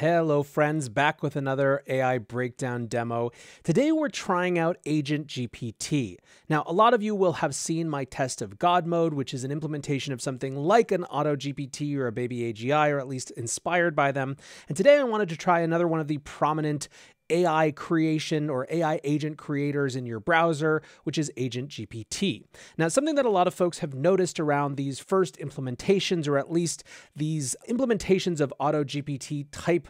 Hello friends, back with another AI breakdown demo. Today we're trying out AgentGPT. Now, a lot of you will have seen my test of God mode, which is an implementation of something like an AutoGPT or a baby AGI, or at least inspired by them. And today I wanted to try another one of the prominent AI creation or AI agent creators in your browser, which is AgentGPT. Now, something that a lot of folks have noticed around these first implementations, or at least these implementations of AutoGPT type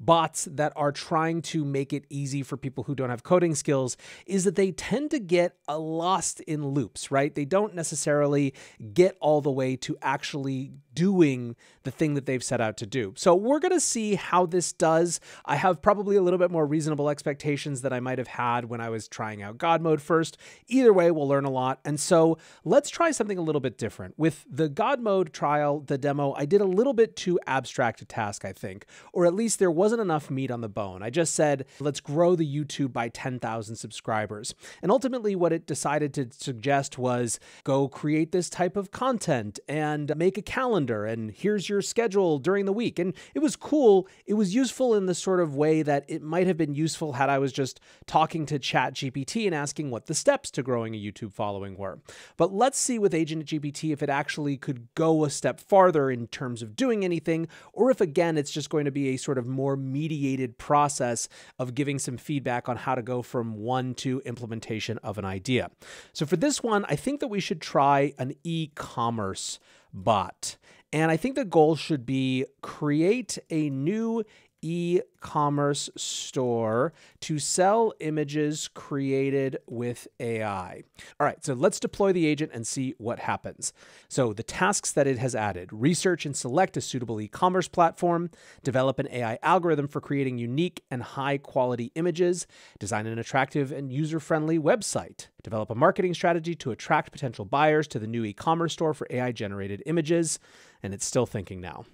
bots that are trying to make it easy for people who don't have coding skills, is that they tend to get lost in loops, right? They don't necessarily get all the way to actually doing the thing that they've set out to do. So we're going to see how this does. I have probably a little bit more reasonable expectations than I might have had when I was trying out God mode first. Either way, we'll learn a lot. And so let's try something a little bit different. With the God mode trial, the demo, I did a little bit too abstract a task, I think, or at least there wasn't enough meat on the bone. I just said, let's grow the YouTube by 10,000 subscribers. And ultimately what it decided to suggest was go create this type of content and make a calendar and here's your schedule during the week. And it was cool. It was useful in the sort of way that it might have been useful had I was just talking to ChatGPT and asking what the steps to growing a YouTube following were. But let's see with AgentGPT if it actually could go a step farther in terms of doing anything, or if again, it's just going to be a sort of more mediated process of giving some feedback on how to go from one to implementation of an idea. So for this one, I think that we should try an e-commerce bot. And I think the goal should be create a new e-commerce store to sell images created with AI. All right, so let's deploy the agent and see what happens. So the tasks that it has added: research and select a suitable e-commerce platform, develop an AI algorithm for creating unique and high quality images, design an attractive and user-friendly website, develop a marketing strategy to attract potential buyers to the new e-commerce store for AI-generated images. And it's still thinking now.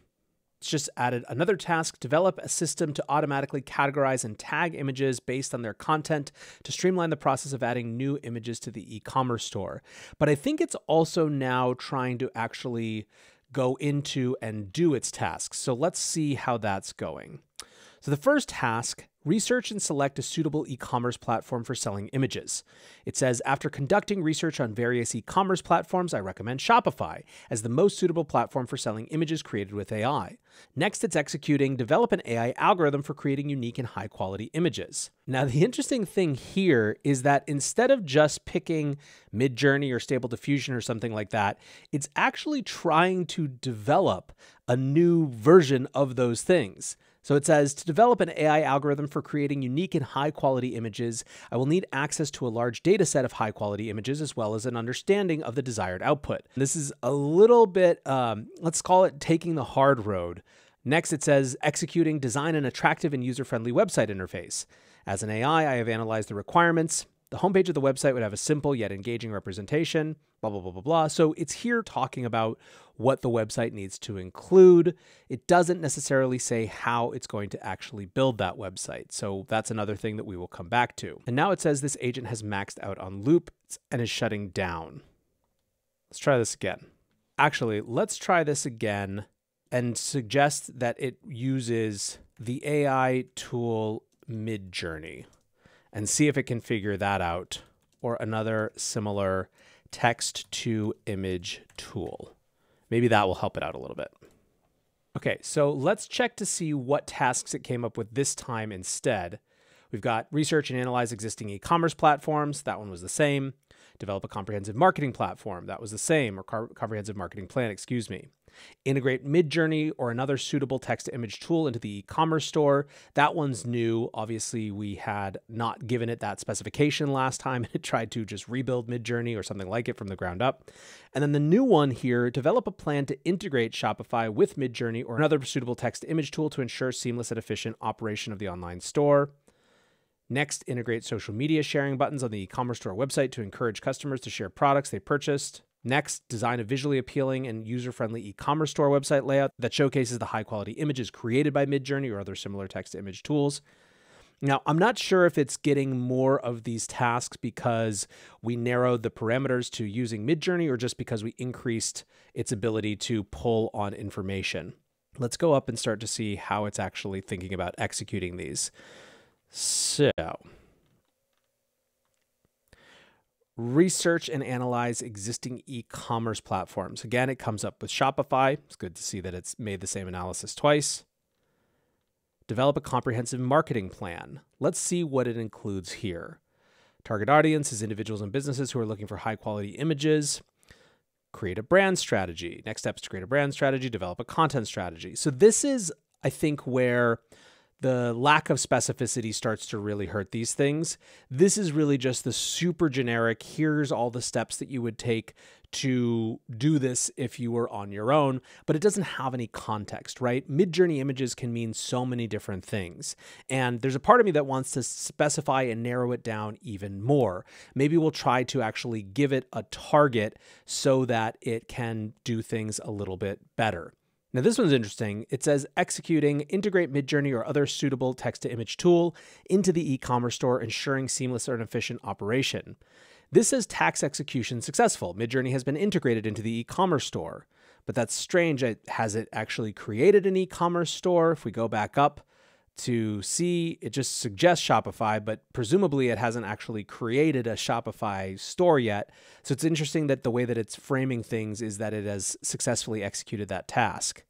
It's just added another task: develop a system to automatically categorize and tag images based on their content to streamline the process of adding new images to the e-commerce store. But I think it's also now trying to actually go into and do its tasks. So let's see how that's going. So the first task: research and select a suitable e-commerce platform for selling images. It says, after conducting research on various e-commerce platforms, I recommend Shopify as the most suitable platform for selling images created with AI. Next, it's executing, develop an AI algorithm for creating unique and high quality images. Now, the interesting thing here is that instead of just picking Midjourney or Stable Diffusion or something like that, it's actually trying to develop a new version of those things. So it says, to develop an AI algorithm for creating unique and high quality images, I will need access to a large data set of high quality images, as well as an understanding of the desired output. This is a little bit, let's call it taking the hard road. Next, it says, executing, design an attractive and user-friendly website interface. As an AI, I have analyzed the requirements. The homepage of the website would have a simple yet engaging representation, blah, blah, blah, blah, blah. So it's here talking about what the website needs to include. It doesn't necessarily say how it's going to actually build that website. So that's another thing that we will come back to. And now it says this agent has maxed out on loops and is shutting down. Let's try this again. Actually, let's try this again and suggest that it uses the AI tool Midjourney, and see if it can figure that out, or another similar text to image tool. Maybe that will help it out a little bit. Okay, so let's check to see what tasks it came up with this time instead. We've got research and analyze existing e-commerce platforms. That one was the same. Develop a comprehensive marketing platform. That was the same, or comprehensive marketing plan, excuse me. Integrate Midjourney or another suitable text-to-image tool into the e-commerce store. That one's new. Obviously, we had not given it that specification last time, and it tried to just rebuild Midjourney or something like it from the ground up. And then the new one here: develop a plan to integrate Shopify with Midjourney or another suitable text-to-image tool to ensure seamless and efficient operation of the online store. Next, integrate social media sharing buttons on the e-commerce store website to encourage customers to share products they purchased. Next, design a visually appealing and user-friendly e-commerce store website layout that showcases the high-quality images created by Midjourney or other similar text-to-image tools. Now, I'm not sure if it's getting more of these tasks because we narrowed the parameters to using Midjourney, or just because we increased its ability to pull on information. Let's go up and start to see how it's actually thinking about executing these. So, research and analyze existing e-commerce platforms. Again, it comes up with Shopify. It's good to see that it's made the same analysis twice. Develop a comprehensive marketing plan. Let's see what it includes here. Target audience is individuals and businesses who are looking for high quality images. Create a brand strategy. Next step is to create a brand strategy, develop a content strategy. So this is, I think, where the lack of specificity starts to really hurt these things. This is really just the super generic, here's all the steps that you would take to do this if you were on your own, but it doesn't have any context, right? Midjourney images can mean so many different things. And there's a part of me that wants to specify and narrow it down even more. Maybe we'll try to actually give it a target so that it can do things a little bit better. Now this one's interesting. It says executing, integrate Midjourney or other suitable text-to-image tool into the e-commerce store, ensuring seamless and efficient operation. This says tax execution successful. Midjourney has been integrated into the e-commerce store, but that's strange. Has it actually created an e-commerce store? If we go back up to see, it just suggests Shopify, but presumably it hasn't actually created a Shopify store yet. So it's interesting that the way that it's framing things is that it has successfully executed that task.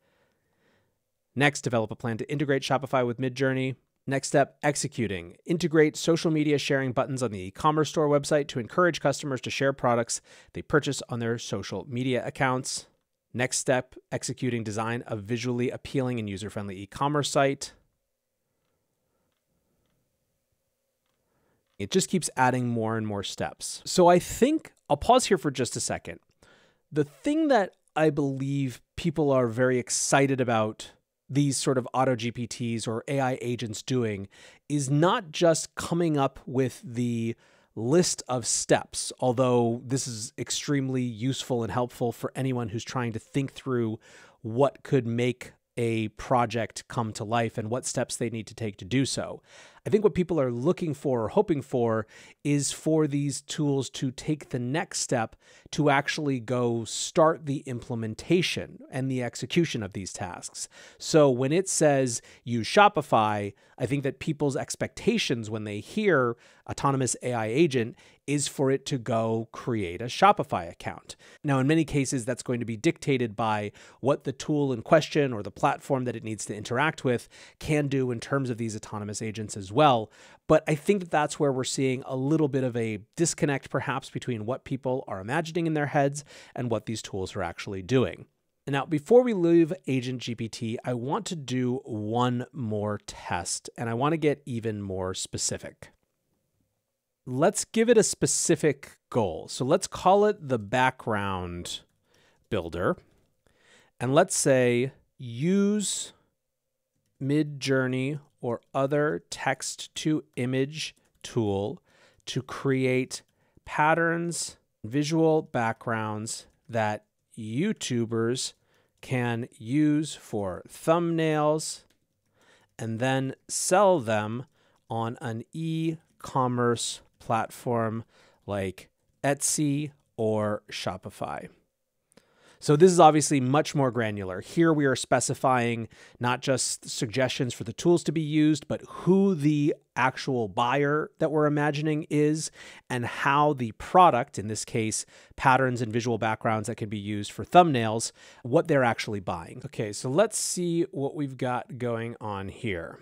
Next, develop a plan to integrate Shopify with Midjourney. Next step, executing. Integrate social media sharing buttons on the e-commerce store website to encourage customers to share products they purchase on their social media accounts. Next step, executing design a visually appealing and user-friendly e-commerce site. It just keeps adding more and more steps. So I think I'll pause here for just a second. The thing that I believe people are very excited about these sort of AutoGPTs or AI agents doing is not just coming up with the list of steps, although this is extremely useful and helpful for anyone who's trying to think through what could make a project come to life and what steps they need to take to do so. I think what people are looking for or hoping for is for these tools to take the next step to actually go start the implementation and the execution of these tasks. So when it says use Shopify, I think that people's expectations when they hear autonomous AI agent is for it to go create a Shopify account. Now, in many cases, that's going to be dictated by what the tool in question or the platform that it needs to interact with can do in terms of these autonomous agents as well. But I think that that's where we're seeing a little bit of a disconnect perhaps between what people are imagining in their heads and what these tools are actually doing. And now, before we leave AgentGPT, I want to do one more test, and I want to get even more specific. Let's give it a specific goal. So let's call it the background builder. And let's say use Midjourney or other text to image tool to create patterns, visual backgrounds that YouTubers can use for thumbnails and then sell them on an e-commerce platform like Etsy or Shopify. So this is obviously much more granular. Here we are specifying not just suggestions for the tools to be used, but who the actual buyer that we're imagining is and how the product, in this case, patterns and visual backgrounds that can be used for thumbnails, what they're actually buying. Okay, so let's see what we've got going on here.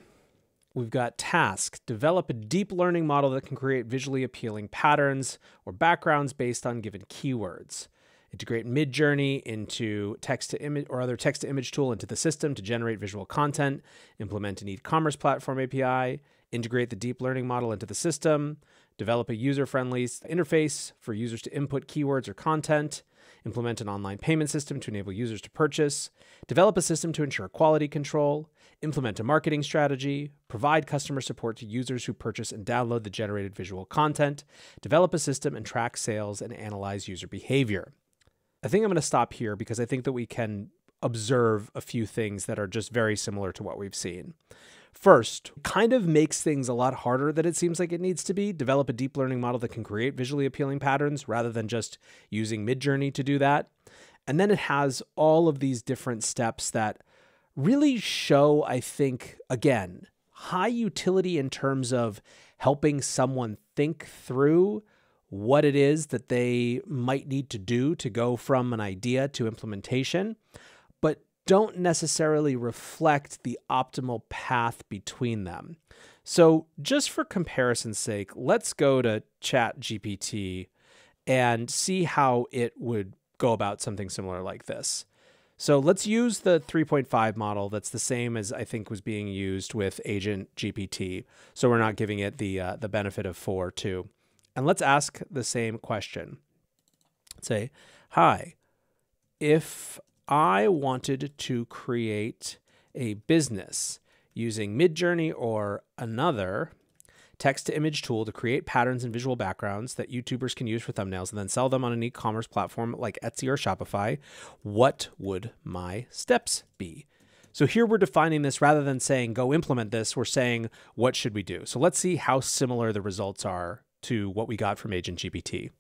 We've got task, develop a deep learning model that can create visually appealing patterns or backgrounds based on given keywords. Integrate Midjourney into text to image or other text to image tool into the system to generate visual content, implement an e-commerce platform API, integrate the deep learning model into the system, develop a user-friendly interface for users to input keywords or content, implement an online payment system to enable users to purchase, develop a system to ensure quality control, implement a marketing strategy, provide customer support to users who purchase and download the generated visual content, develop a system and track sales and analyze user behavior. I think I'm going to stop here because I think that we can observe a few things that are just very similar to what we've seen. First, kind of makes things a lot harder than it seems like it needs to be. Develop a deep learning model that can create visually appealing patterns rather than just using Midjourney to do that. And then it has all of these different steps that really show, I think, again, high utility in terms of helping someone think through what it is that they might need to do to go from an idea to implementation, but don't necessarily reflect the optimal path between them. So just for comparison's sake, let's go to ChatGPT and see how it would go about something similar like this. So let's use the 3.5 model. That's the same as I think was being used with AgentGPT. So we're not giving it the benefit of 4 too. And let's ask the same question. Say, hi, if I wanted to create a business using Midjourney or another text-to-image tool to create patterns and visual backgrounds that YouTubers can use for thumbnails and then sell them on an e-commerce platform like Etsy or Shopify, what would my steps be? So here we're defining this rather than saying, go implement this, we're saying, what should we do? So let's see how similar the results are to what we got from AgentGPT.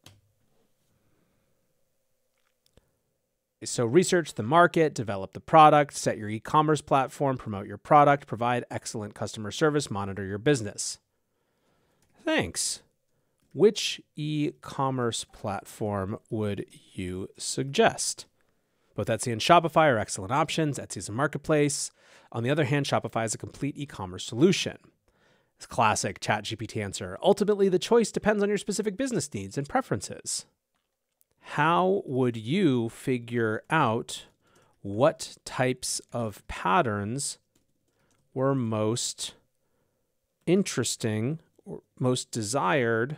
So research the market, develop the product, set your e-commerce platform, promote your product, provide excellent customer service, monitor your business. Thanks. Which e-commerce platform would you suggest? Both Etsy and Shopify are excellent options. Etsy is a marketplace. On the other hand, Shopify is a complete e-commerce solution. It's classic ChatGPT answer. Ultimately, the choice depends on your specific business needs and preferences. How would you figure out what types of patterns were most interesting or most desired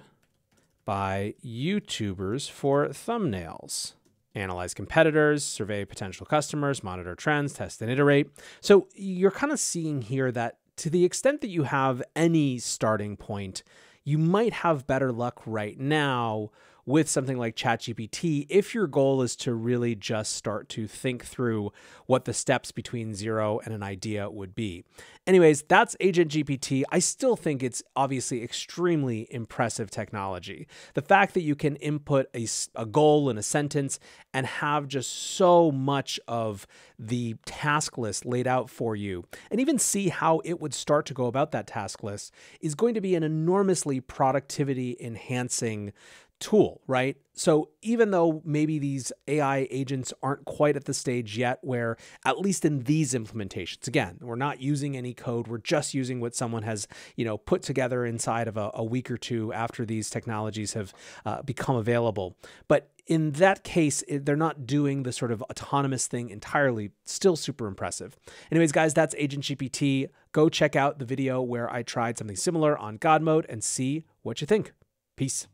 by YouTubers for thumbnails? Analyze competitors, survey potential customers, monitor trends, test and iterate. So you're kind of seeing here that to the extent that you have any starting point, you might have better luck right now with something like ChatGPT if your goal is to really just start to think through what the steps between 0 and an idea would be. Anyways, that's AgentGPT. I still think it's obviously extremely impressive technology. The fact that you can input a goal in a sentence and have just so much of the task list laid out for you and even see how it would start to go about that task list is going to be an enormously productivity enhancing tool, right? So even though maybe these AI agents aren't quite at the stage yet where, at least in these implementations, again, we're not using any code, we're just using what someone has, you know, put together inside of a week or two after these technologies have become available. But in that case, they're not doing the sort of autonomous thing entirely. Still super impressive. Anyways, guys, that's AgentGPT. Go check out the video where I tried something similar on God mode and see what you think. Peace.